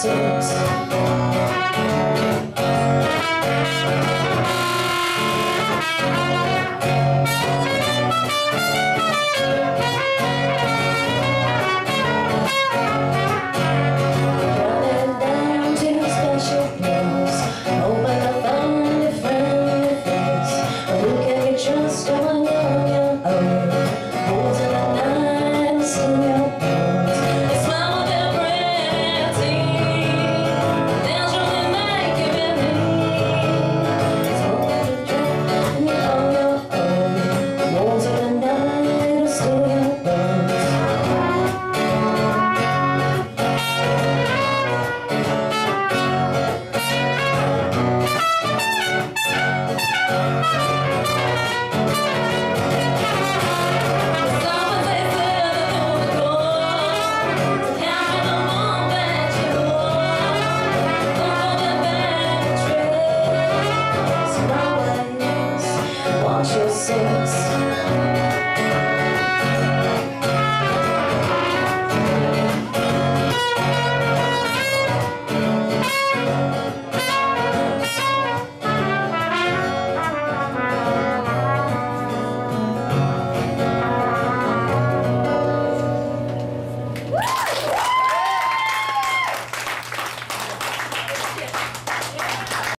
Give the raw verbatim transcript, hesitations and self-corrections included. Six.